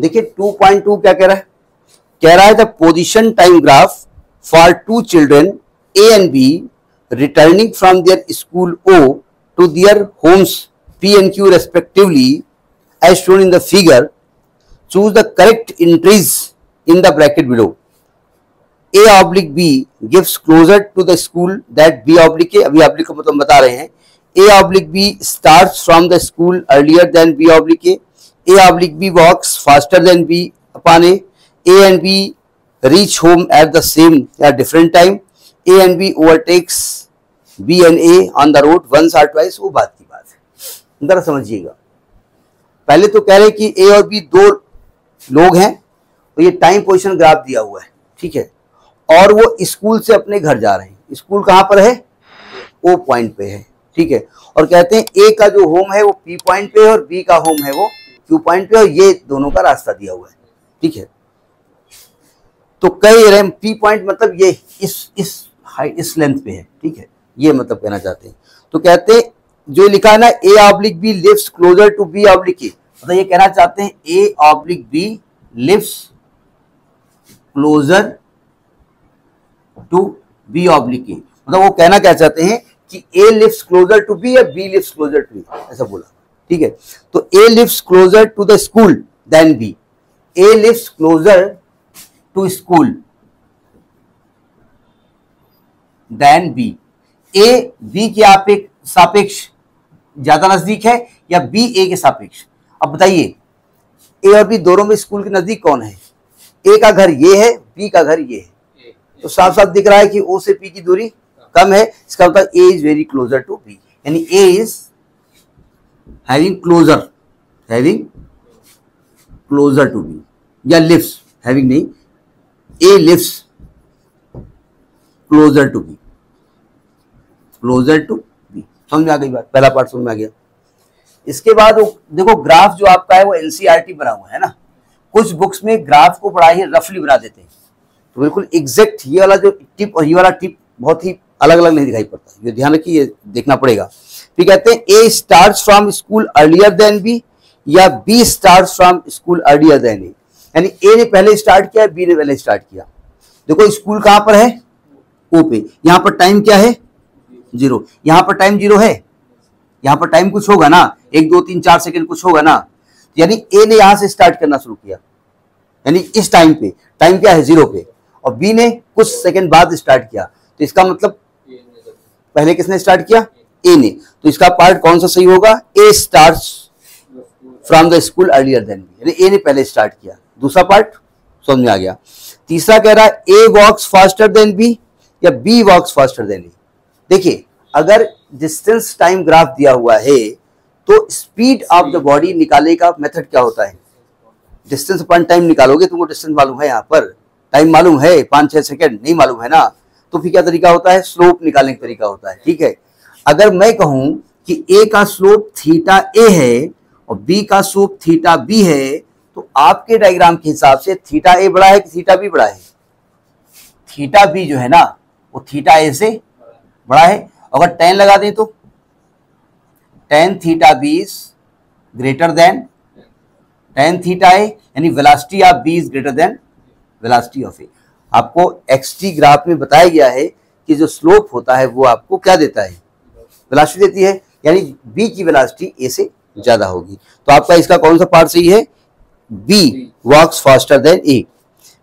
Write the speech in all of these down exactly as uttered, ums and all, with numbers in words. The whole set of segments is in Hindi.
देखिए टू पॉइंट टू क्या कह रहा है, कह रहा है the position time graph for two children A and B returning from their school O to their homes P and Q respectively as shown in the figure, choose the correct entries in the bracket below. A oblique B gives closer to the school that B oblique A, अभी ऑब्लिक का मतलब बता रहे हैं, A oblique B starts from the school earlier than B oblique A, A oblique B walks faster than B upon A, A and B reach home at the same or different time, A and B overtakes B and A on the road once or twice। वो बात की बात है, जरा समझिएगा। पहले तो कह रहे कि A और B दो लोग हैं और ये टाइम पोजिशन ग्राफ दिया हुआ है, ठीक है, और वो स्कूल से अपने घर जा रहे हैं। स्कूल कहाँ पर है? O पॉइंट पे है, ठीक है, और कहते हैं A का जो होम है वो P पॉइंट पे है और B का होम है वो Q पॉइंट पे, और ये दोनों का रास्ता दिया हुआ है, ठीक है। तो कई रैम पी पॉइंट मतलब ये इस इस हाई इस लेंथ पे है, ठीक है, ये मतलब कहना चाहते हैं। तो कहते हैं जो लिखा है ना A oblique B lives closer to B oblique A, मतलब ये कहना चाहते हैं A oblique B lives closer to B oblique A, मतलब वो कहना क्या चाहते हैं कि A lives closer to B या B lives closer to A, ऐसा बोला, ठीक है। तो A lives closer to the school than B, A lives closer to school than B, A B के सापेक्ष ज्यादा नजदीक है या बी ए के सापेक्ष। अब बताइए ए और बी दोनों में स्कूल के नजदीक कौन है? ए का घर ये है, बी का घर ये है, तो साफ साफ दिख रहा है कि ओ से पी की दूरी कम है, इसका मतलब A is very closer to B, यानी A is having closer having closer to B, या लिव्स हैविंग नहीं, A lives closer to B, closer to B। समझ आ गई बात, पहला पार्ट समझ में आ गया। इसके बाद वो देखो ग्राफ जो आपका है वो एनसीईआरटी बना हुआ है ना, कुछ बुक्स में ग्राफ को बड़ा ही रफली बना देते हैं, तो बिल्कुल एग्जैक्ट ये वाला जो टिप और ये वाला टिप बहुत ही अलग अलग नहीं दिखाई पड़ता, ये ध्यान रखिए, ये देखना पड़ेगा। फिर कहते हैं A starts from school earlier than B या B starts from school earlier than A, यानी ए ने पहले स्टार्ट किया, बी ने पहले स्टार्ट किया। देखो स्कूल कहाँ पर है? ओ पे। यहाँ पर टाइम क्या है? जीरो। यहाँ पर टाइम जीरो है, यहाँ पर टाइम कुछ होगा ना, एक दो तीन चार सेकंड कुछ होगा ना, यानी ए ने यहाँ से स्टार्ट करना शुरू किया, यानी इस टाइम पे, टाइम क्या है? जीरो पे, और बी ने कुछ सेकंड बाद स्टार्ट किया, तो इसका मतलब पहले किसने स्टार्ट किया? ए ने। तो इसका पार्ट कौन सा सही होगा? A starts from the school earlier than B, यानी ए ने पहले स्टार्ट किया। दूसरा पार्ट समझ में आ गया। तीसरा कह रहा है A walks faster than B या B walks faster than A. देखिए अगर डिस्टेंस टाइम ग्राफ दिया हुआ है तो स्पीड ऑफ द बॉडी निकालने का मेथड क्या होता है? डिस्टेंस अपन टाइम निकालोगे, तुमको डिस्टेंस मालूम है, यहाँ पर टाइम मालूम है, पाँच छः सेकेंड नहीं मालूम है ना, तो फिर क्या तरीका होता है? स्लोप निकालने का तरीका होता है, ठीक है। अगर मैं कहूँ कि ए का स्लोप थीटा ए है और बी का स्लोप थीटा बी है, तो आपके डायग्राम के हिसाब से थीटा ए बड़ा है कि थीटा बी बड़ा है? थीटा बी जो है ना वो थीटा ए से बड़ा है। अगर टेन लगा दें तो tan theta B is greater than tan theta A, यानी velocity of B is greater than velocity of A. आपको एक्सटी ग्राफ में बताया गया है कि जो स्लोप होता है वो आपको क्या देता है? वेलोसिटी देती है, यानी बी की वेलोसिटी ए से ज्यादा होगी। तो आपका इसका कौन सा पार्ट सही है? B walks faster than A।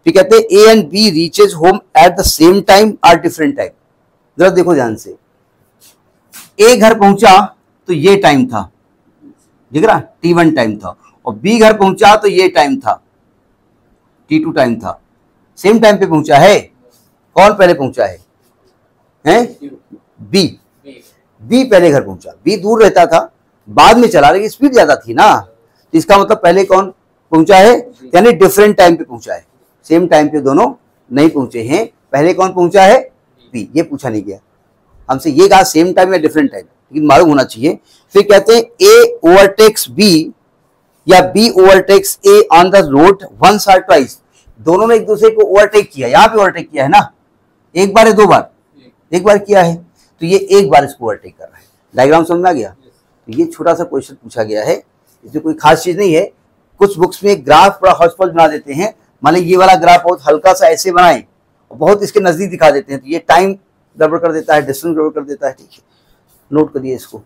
फिर कहते हैं A and B reaches home at the same time or different time। जरा देखो ध्यान से, A घर पहुंचा तो ये टाइम था, दिख रहा टी वन टाइम था, और B घर पहुंचा तो ये टाइम था, टी टू टाइम था। सेम टाइम पे पहुंचा है, कौन पहले पहुंचा है? हैं B। B पहले घर पहुंचा, B दूर रहता था, बाद में चला, लेकिन स्पीड ज्यादा थी ना, तो इसका मतलब पहले कौन पहुंचा है? यानी डिफरेंट टाइम पे पहुंचा है, सेम टाइम पे दोनों नहीं पहुंचे हैं, पहले कौन पहुंचा है? बी। ये पूछा नहीं गया हमसे, ये कहा सेम टाइम या डिफरेंट टाइम, लेकिन मालूम होना चाहिए। फिर कहते हैं ए ओवरटेक्स बी या B overtakes A on the road once और ट्वाइस। दोनों ने एक दूसरे को ओवरटेक किया, यहाँ पे ओवरटेक किया है ना, एक बार है दो बार, एक बार किया है, तो ये एक बार इसको ओवरटेक कर रहा है। डायग्राम समझ में आ गया। तो ये छोटा सा क्वेश्चन पूछा गया है, इसमें कोई खास चीज नहीं है, कुछ बुक्स में ग्राफ बड़ा हौसफौस बना देते हैं, मान ये वाला ग्राफ बहुत हल्का सा ऐसे बनाए और बहुत इसके नजदीक दिखा देते हैं, तो ये टाइम गड़बड़ कर देता है, डिस्टेंस गड़बड़ कर देता है। ठीक है, नोट करिए इसको।